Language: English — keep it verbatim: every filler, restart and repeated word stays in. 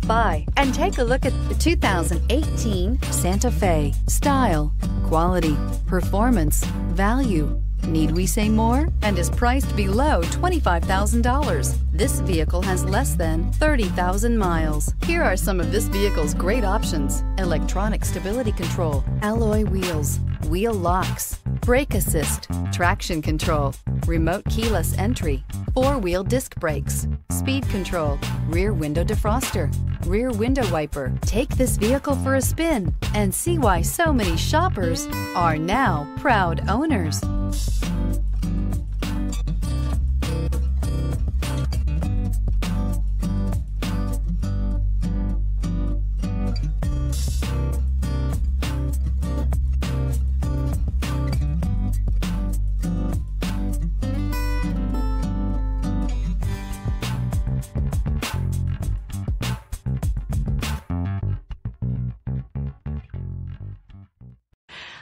stop by and take a look at the two thousand eighteen Santa Fe. Style, quality, performance, value. Need we say more? And is priced below twenty-five thousand dollars. This vehicle has less than thirty thousand miles. Here are some of this vehicle's great options: electronic stability control, alloy wheels, wheel locks, brake assist, traction control, remote keyless entry, four-wheel disc brakes, speed control, rear window defroster, rear window wiper. Take this vehicle for a spin and see why so many shoppers are now proud owners.